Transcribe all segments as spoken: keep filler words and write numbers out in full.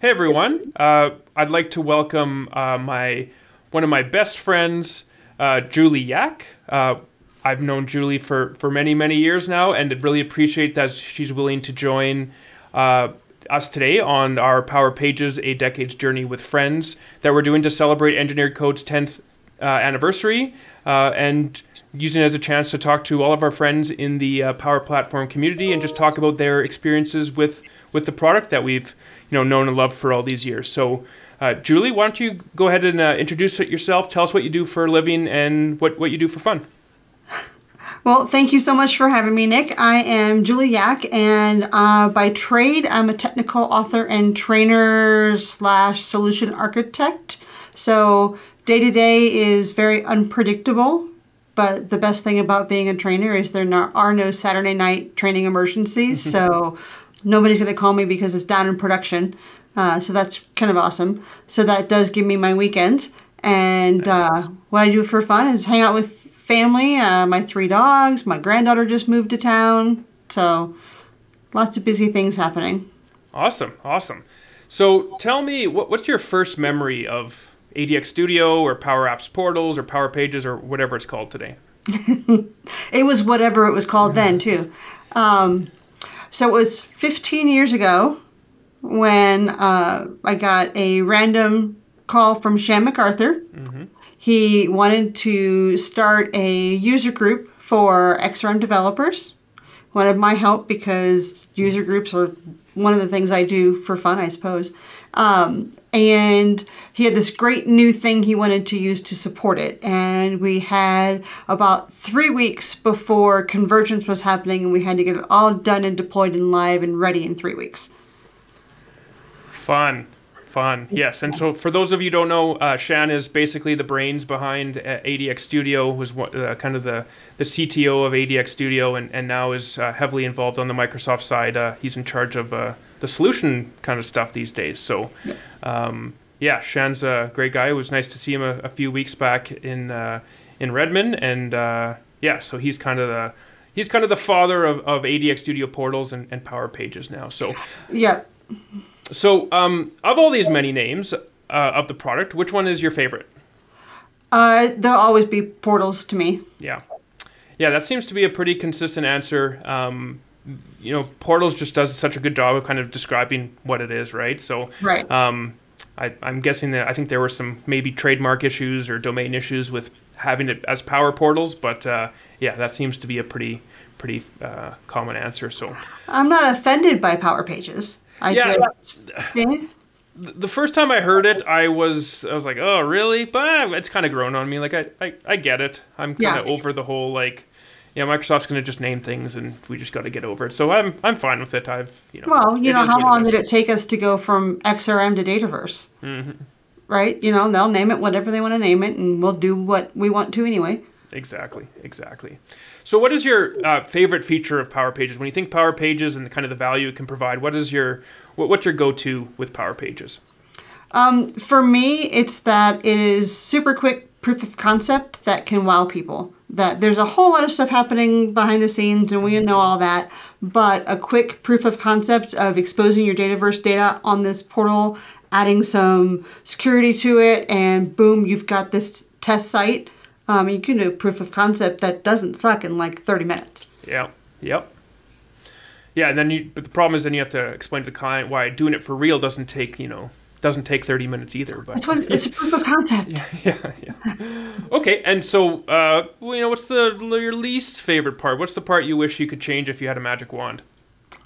Hey everyone, uh, I'd like to welcome uh, my one of my best friends, uh, Julie Yack. Uh, I've known Julie for, for many, many years now, and really appreciate that she's willing to join uh, us today on our Power Pages, A Decade's Journey with Friends that we're doing to celebrate Engineered Code's tenth uh, anniversary, uh, and using it as a chance to talk to all of our friends in the uh, Power Platform community and just talk about their experiences with with the product that we've you know known and loved for all these years. So, uh, Julie, why don't you go ahead and uh, introduce it yourself? Tell us what you do for a living and what what you do for fun. Well, thank you so much for having me, Nick. I am Julie Yack, and uh, by trade, I'm a technical author and trainer slash solution architect. So day to day is very unpredictable. But the best thing about being a trainer is there not, are no Saturday night training emergencies. So nobody's going to call me because it's down in production. Uh, so that's kind of awesome. So that does give me my weekends. And uh, what I do for fun is hang out with family, uh, my three dogs. My granddaughter just moved to town. So lots of busy things happening. Awesome. Awesome. So tell me, what, what's your first memory of A D X Studio or Power Apps Portals or Power Pages or whatever it's called today? It was whatever it was called then too. Um, so it was fifteen years ago when uh, I got a random call from Shan MacArthur. Mm-hmm. He wanted to start a user group for X R M developers. Wanted my help because user groups are one of the things I do for fun, I suppose. Um, and he had this great new thing he wanted to use to support it. And we had about three weeks before convergence was happening, and we had to get it all done and deployed and live and ready in three weeks. Fun. Fun. Yes. And so for those of you who don't know, uh, Shan is basically the brains behind uh, A D X Studio, was uh, kind of the, the C T O of A D X Studio, and, and now is uh, heavily involved on the Microsoft side. Uh, he's in charge of uh, the solution kind of stuff these days. So, um, yeah, Shan's a great guy. It was nice to see him a, a few weeks back in uh, in Redmond. And, uh, yeah, so he's kind of the... He's kind of the father of, of A D X Studio Portals and, and Power Pages now. So, yeah. So, um, of all these many names uh, of the product, which one is your favorite? Uh, they'll always be portals to me. Yeah. Yeah, that seems to be a pretty consistent answer. Um, you know, portals just does such a good job of kind of describing what it is, right? So, right. Um, I, I'm guessing that I think there were some maybe trademark issues or domain issues with having it as Power Portals, but uh, yeah, that seems to be a pretty, pretty uh, common answer. So, I'm not offended by Power Pages. I yeah, just... the first time I heard it, I was I was like, oh, really? But it's kind of grown on me. Like, I, I, I get it. I'm kind of yeah. over the whole, like, yeah, Microsoft's going to just name things, and we just got to get over it. So I'm I'm fine with it. I've, you know. Well, you know, how long did it take us to go from X R M to Dataverse? Mm-hmm. Right? You know, they'll name it whatever they want to name it, and we'll do what we want to anyway. Exactly. Exactly. So what is your uh, favorite feature of Power Pages? When you think Power Pages and the kind of the value it can provide, what is your, what, what's your go-to with Power Pages? Um, for me, it's that it is super quick proof of concept that can wow people. That there's a whole lot of stuff happening behind the scenes, and we know all that, but a quick proof of concept of exposing your Dataverse data on this portal, adding some security to it, and boom, you've got this test site. Um, you can do proof of concept that doesn't suck in like thirty minutes. Yeah, yep. Yeah, and then you, but the problem is then you have to explain to the client why doing it for real doesn't take, you know, doesn't take thirty minutes either. But that's what, it's a proof of concept. Yeah, yeah, yeah. Okay, and so, uh, well, you know, what's the your least favorite part? What's the part you wish you could change if you had a magic wand?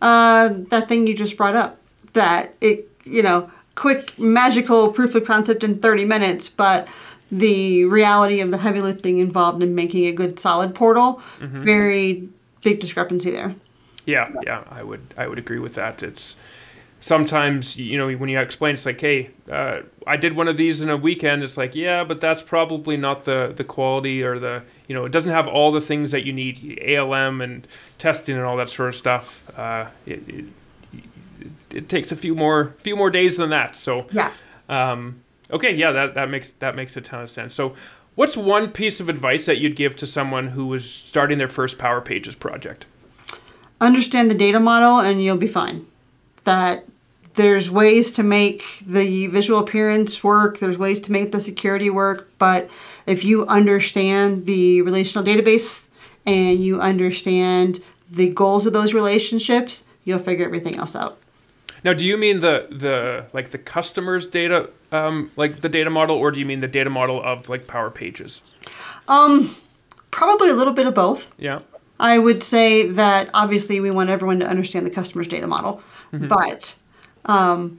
Uh, that thing you just brought up, that it, you know, quick magical proof of concept in thirty minutes, but the reality of the heavy lifting involved in making a good solid portal, mm-hmm. very big discrepancy there. Yeah, yeah, I would I would agree with that. It's sometimes, you know, when you explain, it's like, hey, uh, I did one of these in a weekend. It's like, yeah, but that's probably not the, the quality or the, you know, it doesn't have all the things that you need, A L M and testing and all that sort of stuff. Uh, it, it, it takes a few more few more days than that. So, yeah. Um, Okay, yeah, that, that makes that makes a ton of sense. So what's one piece of advice that you'd give to someone who was starting their first Power Pages project? Understand the data model and you'll be fine. That There's ways to make the visual appearance work. There's ways to make the security work. But if you understand the relational database and you understand the goals of those relationships, you'll figure everything else out. Now, do you mean the the like the customer's data, um, like the data model, or do you mean the data model of like Power Pages? Um, probably a little bit of both. Yeah. I would say that obviously we want everyone to understand the customer's data model, mm-hmm. but um,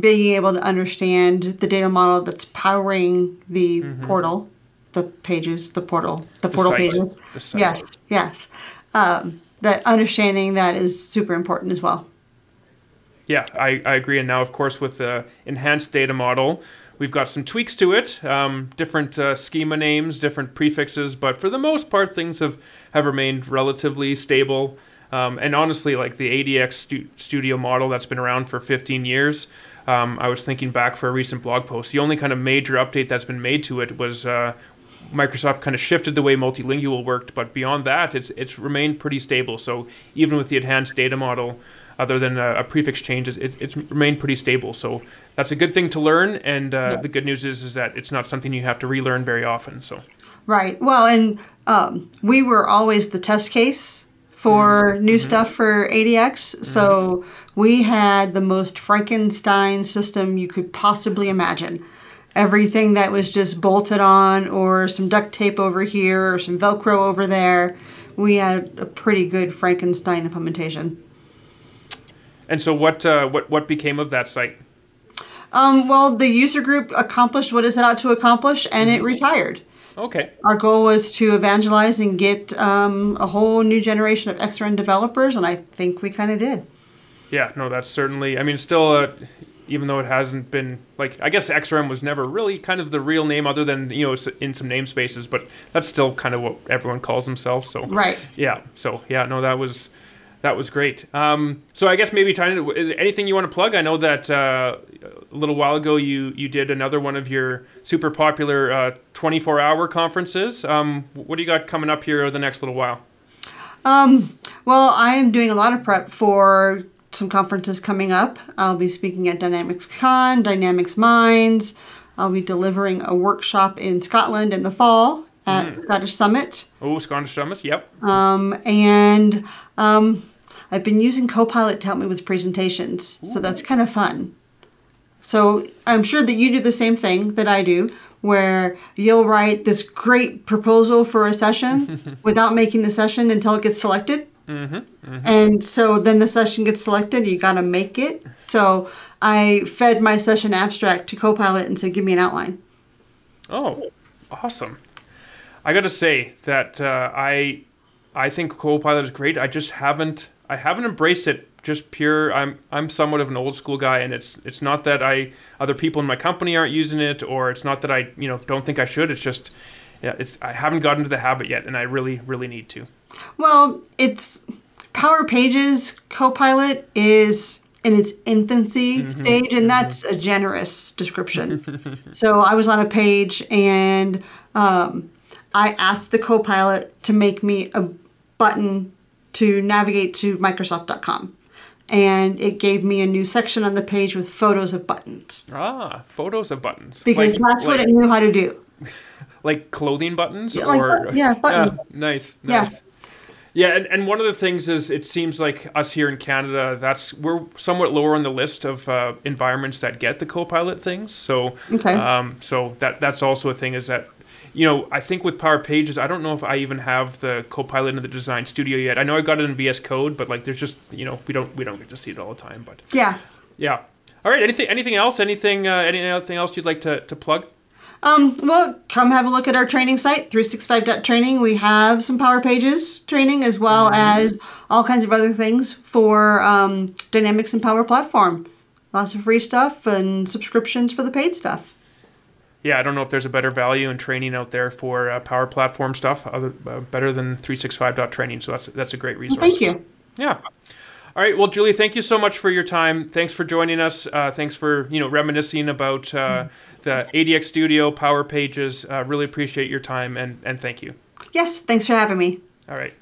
being able to understand the data model that's powering the mm-hmm. portal, the pages, the portal, the, the portal site. pages. The site. Yes, yes. Um, that understanding that is super important as well. Yeah, I, I agree. And now, of course, with the enhanced data model, we've got some tweaks to it, um, different uh, schema names, different prefixes, but for the most part, things have, have remained relatively stable. Um, and honestly, like the A D X stu Studio model that's been around for fifteen years, um, I was thinking back for a recent blog post, the only kind of major update that's been made to it was uh, Microsoft kind of shifted the way multilingual worked, but beyond that, it's, it's remained pretty stable. So even with the enhanced data model, other than a, a prefix change, it, it's remained pretty stable. So that's a good thing to learn. And uh, yes. the good news is, is that it's not something you have to relearn very often. So, right. Well, and um, we were always the test case for mm-hmm. new mm-hmm. stuff for A D X. Mm-hmm. So we had the most Frankenstein system you could possibly imagine. Everything that was just bolted on, or some duct tape over here, or some Velcro over there. We had a pretty good Frankenstein implementation. And so what, uh, what, what became of that site? Um, well, the user group accomplished what it set out to accomplish, and it retired. Okay. Our goal was to evangelize and get um, a whole new generation of X R M developers, and I think we kind of did. Yeah, no, that's certainly, I mean, still, uh, even though it hasn't been, like, I guess X R M was never really kind of the real name other than, you know, in some namespaces, but that's still kind of what everyone calls themselves. So, right. Yeah, so, yeah, no, that was... That was great. Um, so I guess maybe trying to, is there anything you want to plug? I know that uh, a little while ago you you did another one of your super popular uh, twenty-four hour conferences. Um, what do you got coming up here over the next little while? Um, well, I am doing a lot of prep for some conferences coming up. I'll be speaking at Dynamics Con, Dynamics Minds. I'll be delivering a workshop in Scotland in the fall at mm. Scottish Summit. Oh, Scottish Summit, yep. Um, and... Um, I've been using Copilot to help me with presentations, Ooh. so that's kind of fun. So I'm sure that you do the same thing that I do, where you'll write this great proposal for a session without making the session until it gets selected. Mm-hmm, mm-hmm. And so then the session gets selected, you got to make it. So I fed my session abstract to Copilot and said, give me an outline. Oh, awesome. I got to say that uh, I... I think Copilot is great. I just haven't, I haven't embraced it. Just pure, I'm, I'm somewhat of an old school guy, and it's, it's not that I, other people in my company aren't using it, or it's not that I, you know, don't think I should. It's just, yeah, it's, I haven't gotten to the habit yet, and I really, really need to. Well, it's Power Pages Copilot is in its infancy mm-hmm. stage, and that's a generous description. So I was on a page, and um, I asked the Copilot to make me a button to navigate to Microsoft dot com. And it gave me a new section on the page with photos of buttons. Ah, photos of buttons. Because like, that's like, what it knew how to do. Like clothing buttons? Yeah, or like, yeah, buttons. Yeah, nice, nice. Yeah. Yeah, and, and one of the things is it seems like us here in Canada, that's we're somewhat lower on the list of uh, environments that get the Copilot things. So, okay. um, so that that's also a thing is that, you know, I think with Power Pages, I don't know if I even have the Copilot in the Design Studio yet. I know I got it in V S Code, but like, there's just, you know, we don't we don't get to see it all the time. But yeah, yeah. All right. Anything anything else? Anything uh, anything else you'd like to to plug? Um, well, come have a look at our training site, three sixty-five dot training. We have some Power Pages training as well mm-hmm. as all kinds of other things for um, Dynamics and Power Platform. Lots of free stuff and subscriptions for the paid stuff. Yeah, I don't know if there's a better value in training out there for uh, Power Platform stuff other, uh, better than three sixty-five dot training. So that's, that's a great resource. Well, thank you. Yeah. All right. Well, Julie, thank you so much for your time. Thanks for joining us. Uh, thanks for, you know, reminiscing about uh, the A D X Studio, Power Pages. Uh, really appreciate your time and, and thank you. Yes. Thanks for having me. All right.